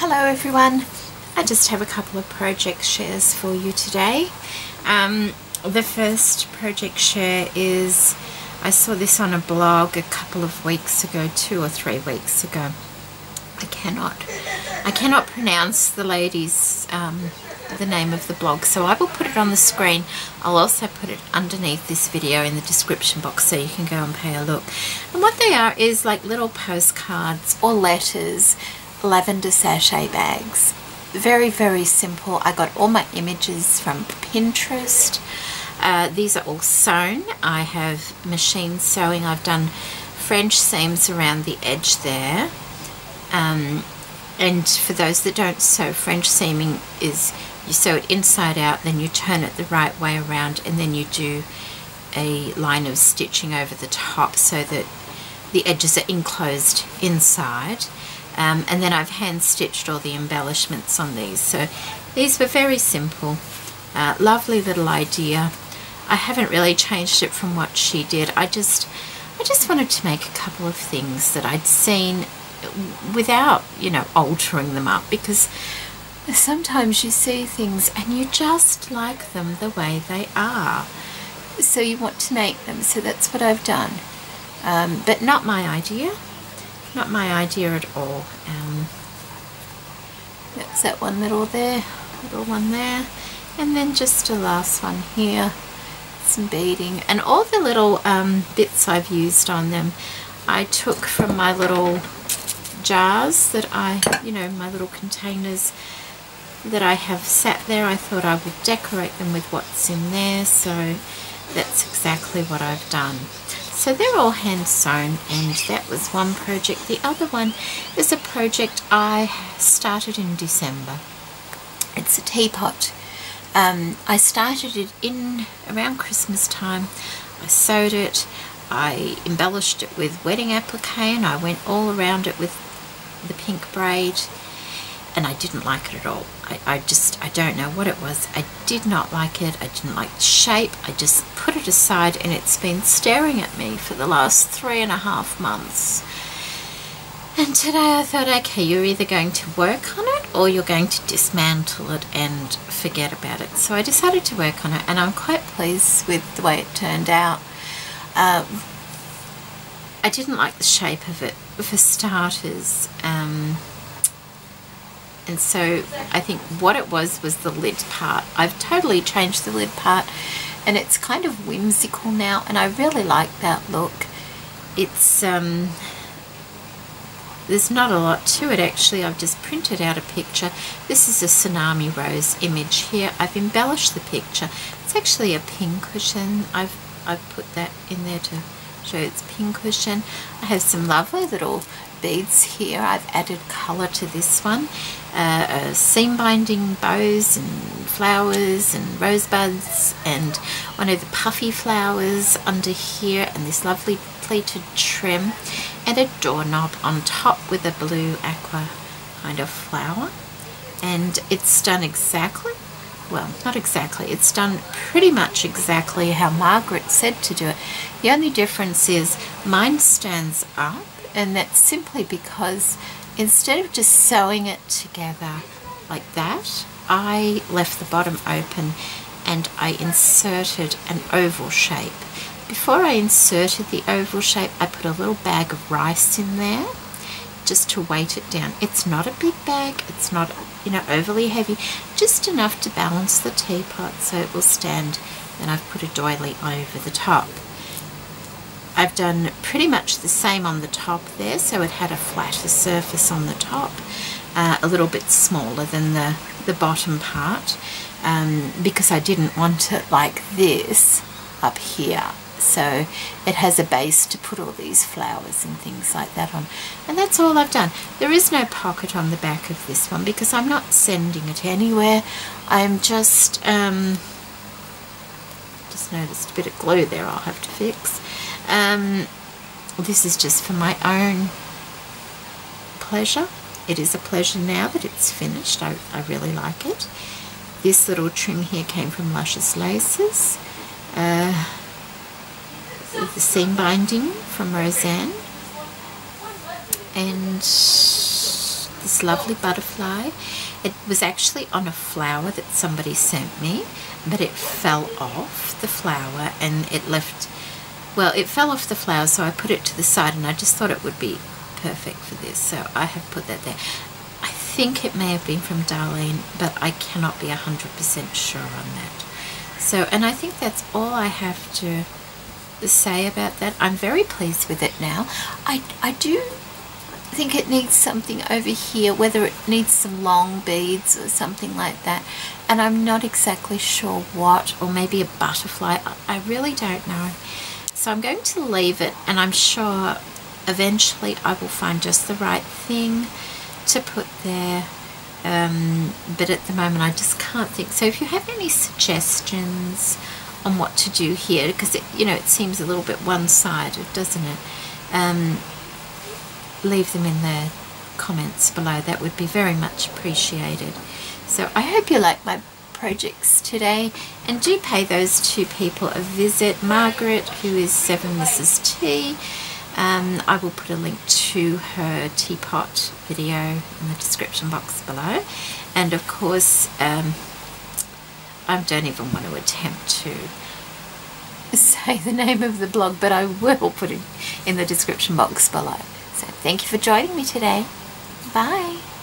Hello everyone, I just have a couple of project shares for you today. The first project share is, I saw this on a blog a couple of weeks ago, 2 or 3 weeks ago. I cannot pronounce the lady's the name of the blog, so I will put it on the screen. I'll also put it underneath this video in the description box so you can go and pay a look. And what they are is like little postcards or letters, lavender sachet bags. Very, very simple. I got all my images from Pinterest. These are all sewn. I have machine sewing. I've done French seams around the edge there. And for those that don't sew, French seaming is you sew it inside out, then you turn it the right way around, and then you do a line of stitching over the top so that the edges are enclosed inside. And then I've hand stitched all the embellishments on these. So these were very simple, lovely little idea. I haven't really changed it from what she did. I just wanted to make a couple of things that I'd seen without, you know, altering them up, because sometimes you see things and you just like them the way they are, so you want to make them. So that's what I've done, but not my idea at all. That's that one little one there, and then just a last one here, some beading, and all the little bits I've used on them I took from my little jars that I, you know, my little containers that I have sat there. I thought I would decorate them with what's in there, so that's exactly what I've done. So they're all hand sewn, and that was one project. The other one is a project I started in December. It's a teapot. I started it in around Christmas time. I sewed it, I embellished it with wedding applique, and I went all around it with the pink braid, and I didn't like it at all. I don't know what it was. I did not like it. I didn't like the shape. I just put it aside, and it's been staring at me for the last 3.5 months. And today I thought, okay, you're either going to work on it or you're going to dismantle it and forget about it. So I decided to work on it, and I'm quite pleased with the way it turned out. I didn't like the shape of it, for starters, and so I think what it was the lid part. I've totally changed the lid part, and it's kind of whimsical now, and I really like that look. It's there's not a lot to it actually. I've just printed out a picture. This is a Tsunami Rose image here. I've embellished the picture. It's actually a pincushion. I've put that in there to show it's pincushion. I have some lovely little beads here. I've added colour to this one, seam binding bows and flowers and rosebuds, and one of the puffy flowers under here, and this lovely pleated trim, and a doorknob on top with a blue aqua kind of flower. And it's done exactly, well, not exactly, it's done pretty much exactly how Margaret said to do it. The only difference is mine stands up, and that's simply because instead of just sewing it together like that, I left the bottom open and I inserted an oval shape. Before I inserted the oval shape, I put a little bag of rice in there just to weight it down. It's not a big bag, it's not, you know, overly heavy, just enough to balance the teapot so it will stand. Then I've put a doily over the top. I've done pretty much the same on the top there, so it had a flatter surface on the top, a little bit smaller than the bottom part, because I didn't want it like this up here. So it has a base to put all these flowers and things like that on. And that's all I've done. There is no pocket on the back of this one because I'm not sending it anywhere. I'm just noticed a bit of glue there I'll have to fix. This is just for my own pleasure. It is a pleasure now that it's finished. I really like it. This little trim here came from Luscious Laces. The seam binding from Roseanne, and this this lovely butterfly. It was actually on a flower that somebody sent me, but it fell off the flower and it left, well, it fell off the flower, so I put it to the side and I just thought it would be perfect for this, so I have put that there. I think it may have been from Darlene, but I cannot be 100% sure on that. So, and I think that's all I have to say about that. I'm very pleased with it now. I do think it needs something over here, whether it needs some long beads or something like that, and I'm not exactly sure what, or maybe a butterfly. I really don't know. So I'm going to leave it, and I'm sure eventually I will find just the right thing to put there, but at the moment I just can't think. So if you have any suggestions on what to do here, because it, you know, it seems a little bit one-sided, doesn't it? Leave them in the comments below. That would be very much appreciated. So I hope you like my projects today, and do pay those two people a visit, Margaret, who is 7 Mrs T. I will put a link to her teapot video in the description box below, and of course I don't even want to attempt to say the name of the blog, but I will put it in the description box below. So thank you for joining me today. Bye.